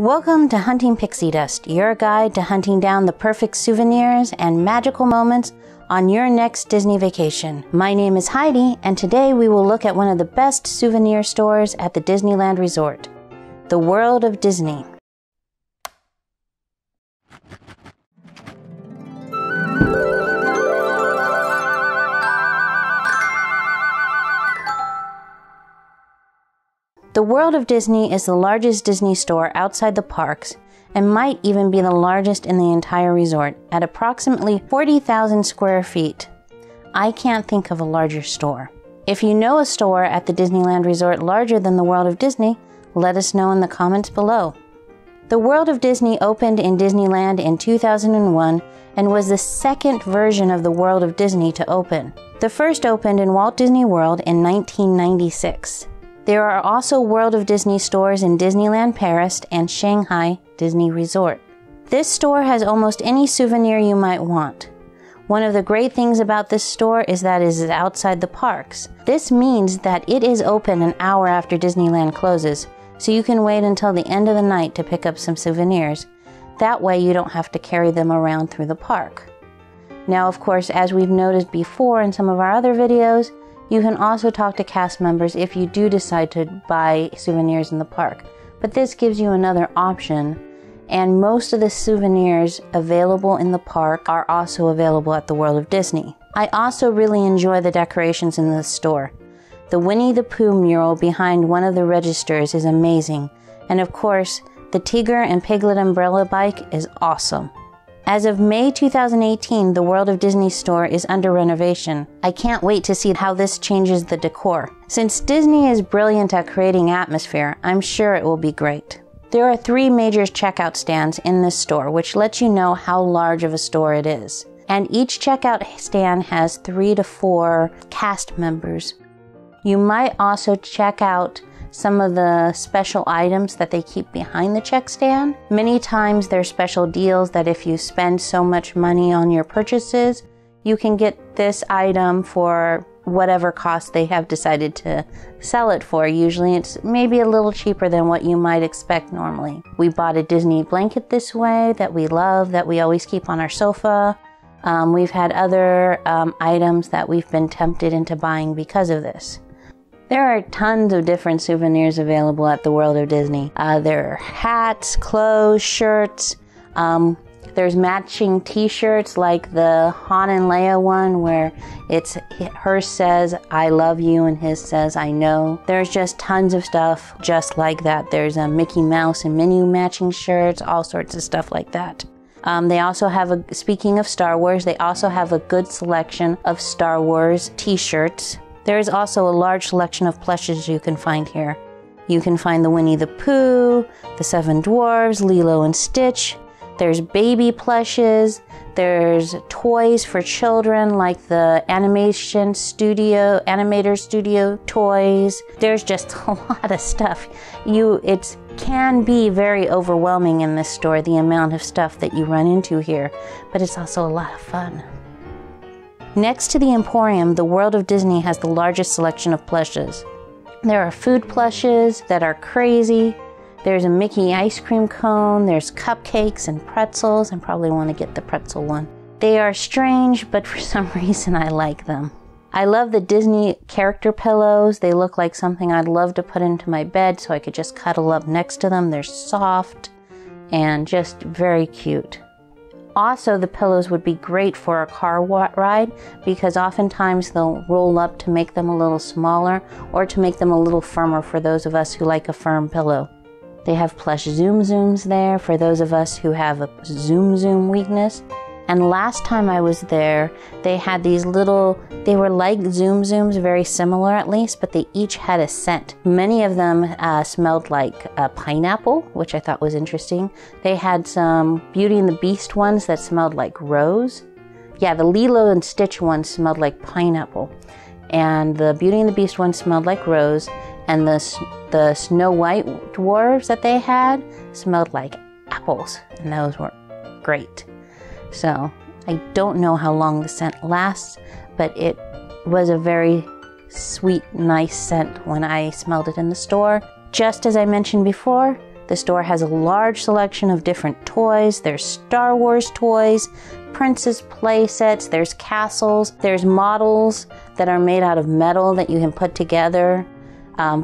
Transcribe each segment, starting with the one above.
Welcome to Hunting Pixie Dust, your guide to hunting down the perfect souvenirs and magical moments on your next Disney vacation. My name is Heidi, and today we will look at one of the best souvenir stores at the Disneyland Resort, the World of Disney. The World of Disney is the largest Disney store outside the parks and might even be the largest in the entire resort at approximately 40,000 square feet. I can't think of a larger store. If you know a store at the Disneyland Resort larger than the World of Disney, let us know in the comments below. The World of Disney opened in Disneyland in 2001 and was the second version of the World of Disney to open. The first opened in Walt Disney World in 1996. There are also World of Disney stores in Disneyland Paris and Shanghai Disney Resort. This store has almost any souvenir you might want. One of the great things about this store is that it is outside the parks. This means that it is open an hour after Disneyland closes, so you can wait until the end of the night to pick up some souvenirs. That way you don't have to carry them around through the park. Now, of course, as we've noticed before in some of our other videos, you can also talk to cast members if you do decide to buy souvenirs in the park, but this gives you another option, and most of the souvenirs available in the park are also available at the World of Disney. I also really enjoy the decorations in this store. The Winnie the Pooh mural behind one of the registers is amazing, and of course, the Tigger and Piglet umbrella bike is awesome. As of May 2018, the World of Disney store is under renovation. I can't wait to see how this changes the decor. Since Disney is brilliant at creating atmosphere, I'm sure it will be great. There are three major checkout stands in this store, which lets you know how large of a store it is. And each checkout stand has 3 to 4 cast members. You might also check out some of the special items that they keep behind the check stand. Many times there's special deals that if you spend so much money on your purchases, you can get this item for whatever cost they have decided to sell it for. Usually it's maybe a little cheaper than what you might expect normally. We bought a Disney blanket this way that we love, that we always keep on our sofa. We've had other items that we've been tempted into buying because of this. There are tons of different souvenirs available at the World of Disney. There are hats, clothes, shirts. There's matching t-shirts like the Han and Leia one where it's her says, "I love you," and his says, "I know." There's just tons of stuff just like that. There's a Mickey Mouse and Minnie matching shirts, all sorts of stuff like that. They also have a, speaking of Star Wars, they also have a good selection of Star Wars t-shirts. There is also a large selection of plushes you can find here. You can find the Winnie the Pooh, the Seven Dwarves, Lilo and Stitch. There's baby plushes. There's toys for children like the animator studio toys. There's just a lot of stuff. It can be very overwhelming in this store, the amount of stuff that you run into here, but it's also a lot of fun. Next to the Emporium, the World of Disney has the largest selection of plushes. There are food plushes that are crazy. There's a Mickey ice cream cone. There's cupcakes and pretzels. I probably want to get the pretzel one. They are strange, but for some reason I like them. I love the Disney character pillows. They look like something I'd love to put into my bed so I could just cuddle up next to them. They're soft and just very cute. Also, the pillows would be great for a car ride because oftentimes they'll roll up to make them a little smaller or to make them a little firmer for those of us who like a firm pillow. They have plush Zoom Zooms there for those of us who have a Zoom Zoom weakness. And last time I was there, they had these little, they were like Zoom Zooms, very similar at least, but they each had a scent. Many of them smelled like pineapple, which I thought was interesting. They had some Beauty and the Beast ones that smelled like rose. Yeah, the Lilo and Stitch one smelled like pineapple. And the Beauty and the Beast one smelled like rose. And the Snow White dwarves that they had smelled like apples. And those were great. So I don't know how long the scent lasts, but it was a very sweet, nice scent when I smelled it in the store. Just as I mentioned before, The store has a large selection of different toys. There's Star Wars toys, princess play sets, there's castles, there's models that are made out of metal that you can put together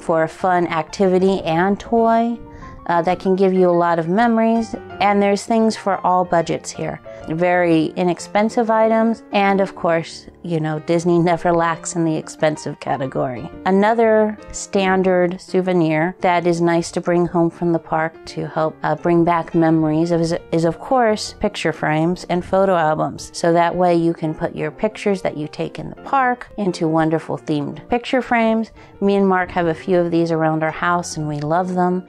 for a fun activity and toy that can give you a lot of memories. And there's things for all budgets here. Very inexpensive items, and of course, you know, Disney never lacks in the expensive category. Another standard souvenir that is nice to bring home from the park to help bring back memories is of course picture frames and photo albums. So that way you can put your pictures that you take in the park into wonderful themed picture frames. Me and Mark have a few of these around our house and we love them.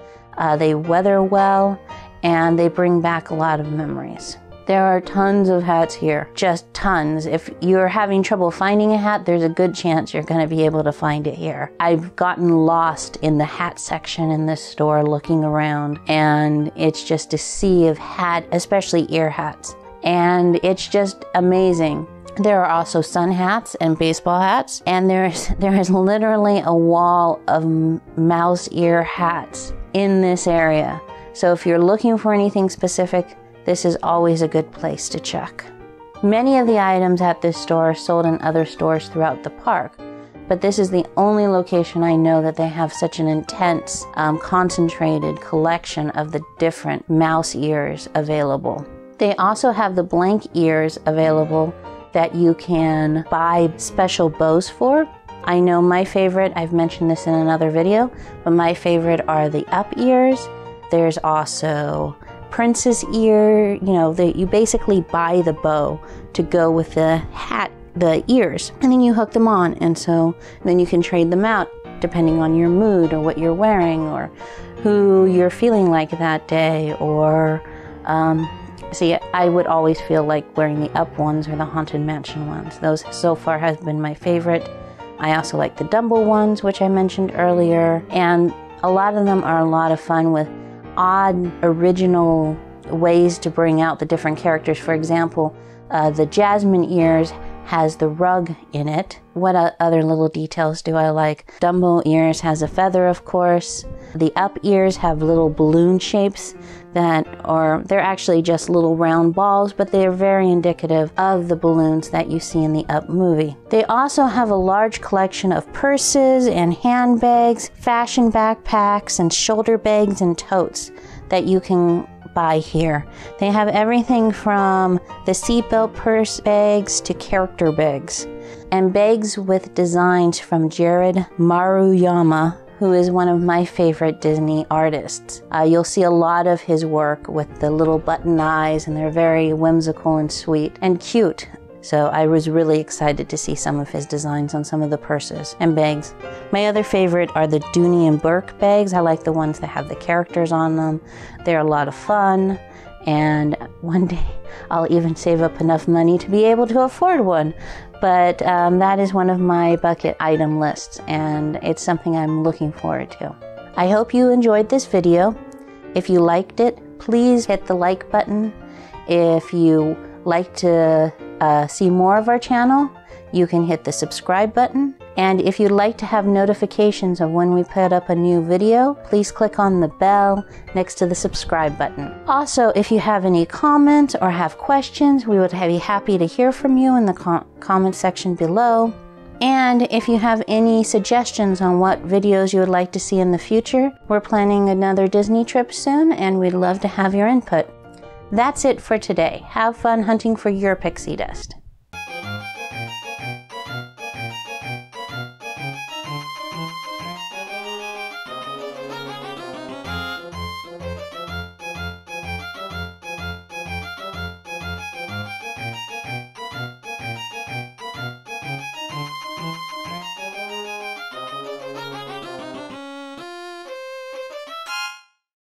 They weather well and they bring back a lot of memories. There are tons of hats here, just tons. If you're having trouble finding a hat, there's a good chance you're going to be able to find it here. I've gotten lost in the hat section in this store looking around, and it's just a sea of hats, especially ear hats. And it's just amazing. There are also sun hats and baseball hats, and there is literally a wall of mouse ear hats in this area. So if you're looking for anything specific, this is always a good place to check. Many of the items at this store are sold in other stores throughout the park, but this is the only location I know that they have such an intense, concentrated collection of the different mouse ears available. They also have the blank ears available that you can buy special bows for. I know my favorite, I've mentioned this in another video, but my favorite are the up ears. There's also princess ear, you know, you basically buy the bow to go with the hat, the ears, and then you hook them on, and so then you can trade them out depending on your mood or what you're wearing or who you're feeling like that day. Or see, I would always feel like wearing the up ones or the Haunted Mansion ones. Those so far have been my favorite. I also like the Dumbo ones, which I mentioned earlier, and a lot of them are a lot of fun with odd original ways to bring out the different characters. For example, the Jasmine ears has the rug in it. What other little details do I like? Dumbo ears has a feather, of course. The up ears have little balloon shapes that are, they're actually just little round balls, but they are very indicative of the balloons that you see in the Up movie. They also have a large collection of purses and handbags, fashion backpacks, and shoulder bags and totes that you can buy here. They have everything from the seatbelt purse bags to character bags, and bags with designs from Jared Maruyama, who is one of my favorite Disney artists. You'll see a lot of his work with the little button eyes, and they're very whimsical and sweet and cute. So I was really excited to see some of his designs on some of the purses and bags. My other favorite are the Dooney and Burke bags. I like the ones that have the characters on them. They're a lot of fun, and one day I'll even save up enough money to be able to afford one. But that is one of my bucket item lists, and it's something I'm looking forward to. I hope you enjoyed this video. If you liked it, please hit the like button. If you like to see more of our channel, you can hit the subscribe button. And if you'd like to have notifications of when we put up a new video, please click on the bell next to the subscribe button. Also, if you have any comments or have questions, we would be happy to hear from you in the comment section below. And if you have any suggestions on what videos you would like to see in the future, we're planning another Disney trip soon, and we'd love to have your input. That's it for today. Have fun hunting for your pixie dust.